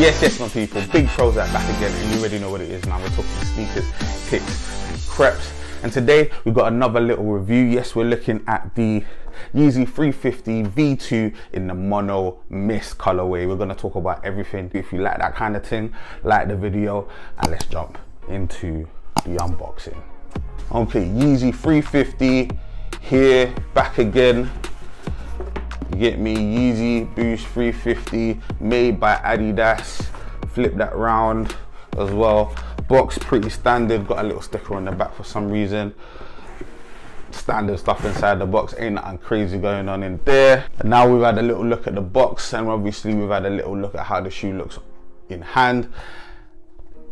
Yes, my people, Big Prozac back again, and you already know what it is, man. We're talking sneakers, kicks, and creps. And today we've got another little review. Yes, we're looking at the Yeezy 350 V2 in the Mono Mist colorway. We're going to talk about everything. If you like that kind of thing, like the video, and let's jump into the unboxing. Okay, Yeezy 350 here, back again. You get me? Yeezy Boost 350, made by Adidas. Flip that round as well. Box pretty standard, got a little sticker on the back for some reason. Standard stuff inside the box, ain't nothing crazy going on in there. And now we've had a little look at the box, and obviously we've had a little look at how the shoe looks in hand.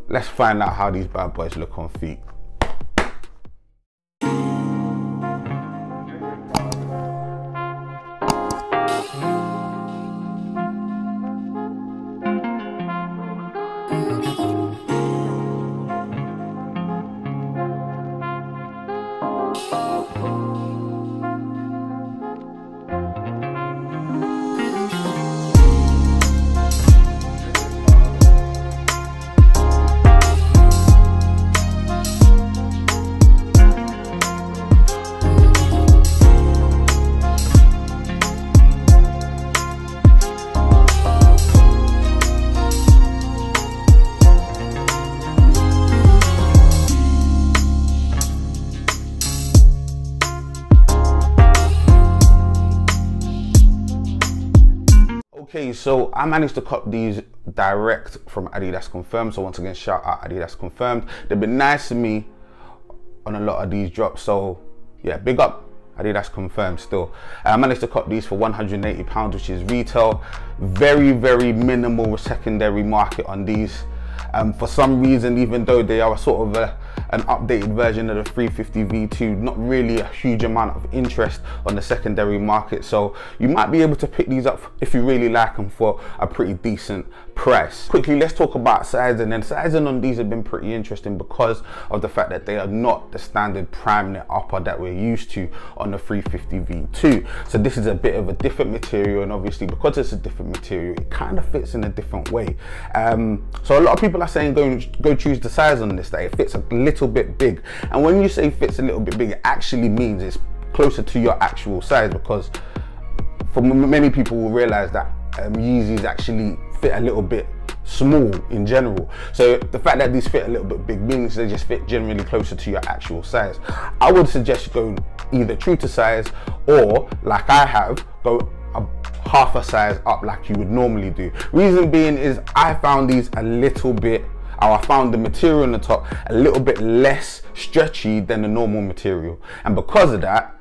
Let's find out how these bad boys look on feet. Okay, so I managed to cop these direct from Adidas Confirmed. So once again, shout out Adidas Confirmed. They've been nice to me on a lot of these drops. So yeah, big up Adidas Confirmed still. I managed to cop these for £180, which is retail. Very, very minimal secondary market on these. For some reason, even though they are sort of an updated version of the 350 V2, not really a huge amount of interest on the secondary market, so you might be able to pick these up if you really like them for a pretty decent price. Quickly, let's talk about sizing, and sizing on these have been pretty interesting because of the fact that they are not the standard Primeknit upper that we're used to on the 350 V2. So this is a bit of a different material, and obviously because it's a different material, it kind of fits in a different way. So a lot of people are saying go choose the size on this, that it fits a little bit big. And when you say fits a little bit big, it actually means it's closer to your actual size, because for many people will realize that Yeezys actually fit a little bit small in general. So the fact that these fit a little bit big means they just fit generally closer to your actual size. I would suggest go either true to size, or like I have, go half a size up like you would normally do. Reason being is I found these a little bit, I found the material on the top a little bit less stretchy than the normal material, and because of that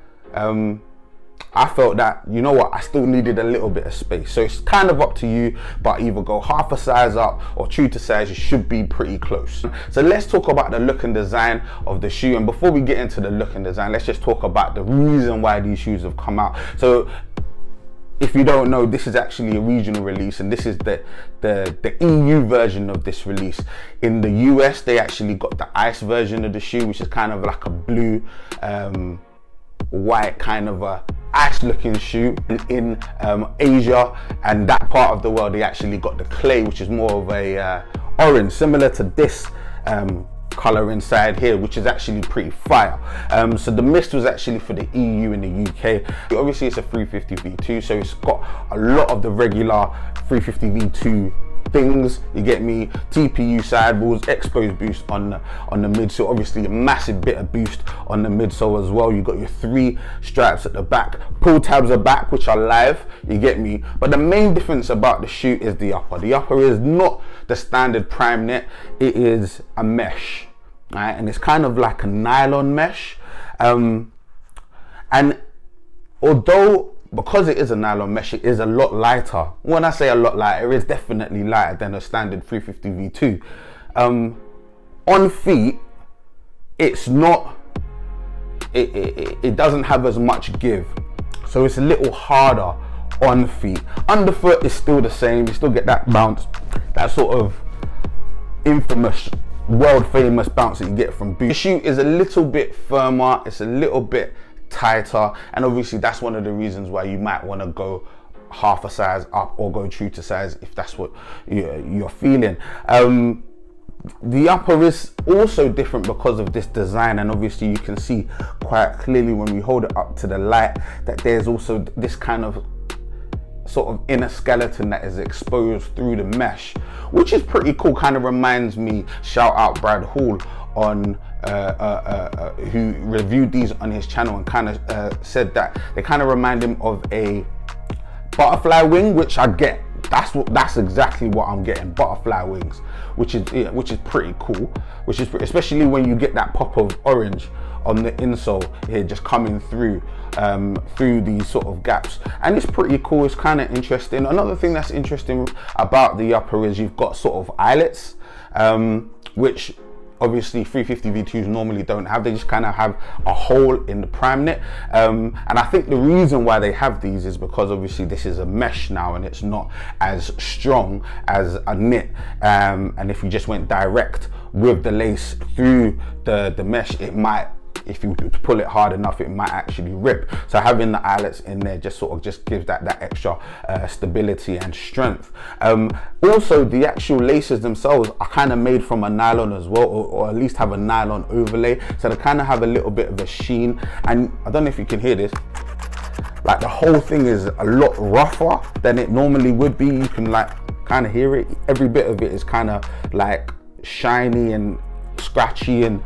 I felt that, you know what, I still needed a little bit of space. So it's kind of up to you, but either go half a size up or true to size, you should be pretty close. So let's talk about the look and design of the shoe. And before we get into the look and design, let's just talk about the reason why these shoes have come out. So if you don't know, this is actually a regional release, and this is the EU version of this release. In the US, they actually got the ice version of the shoe, which is kind of like a blue, white kind of a ice looking shoe. In Asia and that part of the world, they actually got the clay, which is more of a orange, similar to this color inside here, which is actually pretty fire. So the mist was actually for the EU and the UK. Obviously it's a 350 V2, so it's got a lot of the regular 350 V2 things, you get me? TPU sidewalls, exposed boost on the midsole, obviously a massive bit of boost on the midsole as well. You've got your three stripes at the back, pull tabs are back, which are live, you get me? But the main difference about the shoe is the upper. The upper is not the standard Primeknit, it is a mesh. Right, and it's kind of like a nylon mesh, and although because it is a nylon mesh, it is a lot lighter. When I say a lot lighter, it's definitely lighter than a standard 350 V2. On feet, it's not. It doesn't have as much give, so it's a little harder on feet. Underfoot is still the same. You still get that bounce, that sort of infamous, world famous bounce that you get from Boost. The shoe is a little bit firmer, it's a little bit tighter, and obviously that's one of the reasons why you might want to go half a size up or go true to size if that's what you're feeling. The upper wrist also different because of this design, and obviously you can see quite clearly when we hold it up to the light that there's also this kind of sort of inner skeleton that is exposed through the mesh, which is pretty cool. Kind of reminds me, shout out Brad Hall on who reviewed these on his channel and kind of said that they kind of remind him of a butterfly wing, which I get. That's exactly what I'm getting, butterfly wings, which is pretty cool, especially when you get that pop of orange on the insole here just coming through through these sort of gaps, and it's pretty cool. It's kind of interesting. Another thing that's interesting about the upper is you've got sort of eyelets, which obviously 350 V2s normally don't have. They just kind of have a hole in the Primeknit, and I think the reason why they have these is because obviously this is a mesh now and it's not as strong as a knit, and if you just went direct with the lace through the mesh, it might, if you pull it hard enough, it might actually rip. So having the eyelets in there just sort of just gives that extra stability and strength. Also, the actual laces themselves are kind of made from a nylon as well, or at least have a nylon overlay, so they kind of have a little bit of a sheen. And I don't know if you can hear this, like the whole thing is a lot rougher than it normally would be. You can like kind of hear it. Every bit of it is kind of like shiny and scratchy, and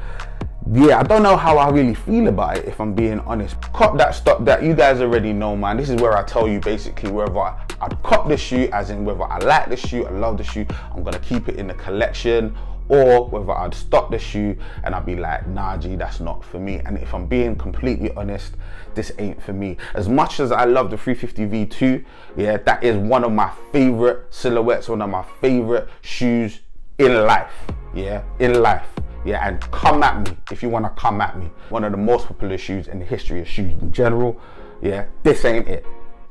yeah, I don't know how I really feel about it, if I'm being honest. Cop that, stop that, you guys already know, man. This is where I tell you basically whether I'd cop the shoe, as in whether I like the shoe, I love the shoe, I'm gonna keep it in the collection, or whether I'd stop the shoe and I'd be like, nah G, that's not for me. And if I'm being completely honest, this ain't for me. As much as I love the 350 V2, yeah, that is one of my favorite silhouettes, one of my favorite shoes in life, yeah, in life. Yeah, and come at me if you want to come at me. One of the most popular shoes in the history of shoes in general. Yeah, this ain't it.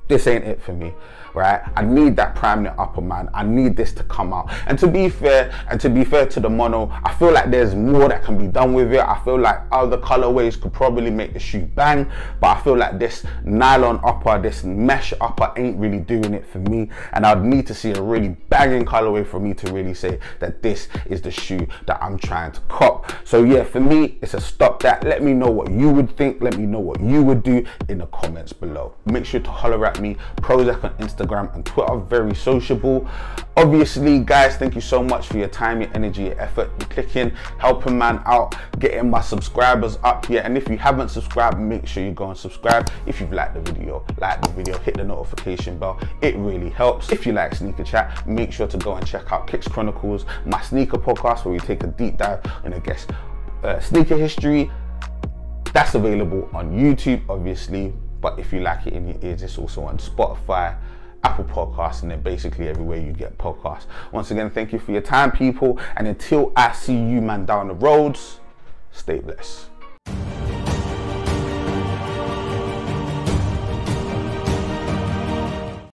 This ain't it for me, right? I need that Primeknit upper, man. I need this to come out. And to be fair to the mono, I feel like there's more that can be done with it. I feel like other colorways could probably make the shoe bang, but I feel like this nylon upper, this mesh upper ain't really doing it for me. And I'd need to see a really banging colorway for me to really say that this is the shoe that I'm trying to cop. So yeah, for me, it's a stop that. Let me know what you would think. Let me know what you would do in the comments below. Make sure to holler at me, PROZECH on Instagram and Twitter, very sociable. Obviously guys, thank you so much for your time, your energy, your effort, your clicking, helping man out, getting my subscribers up here. And if you haven't subscribed, make sure you go and subscribe. If you've liked the video, hit the notification bell, it really helps. If you like sneaker chat, make sure to go and check out Kicks Chronicles, my sneaker podcast, where we take a deep dive and I guess sneaker history. That's available on YouTube obviously, but if you like it in your ears, it's also on Spotify, Apple Podcasts, and then basically everywhere you get podcasts. Once again, thank you for your time, people. And until I see you, man, down the roads, stay blessed.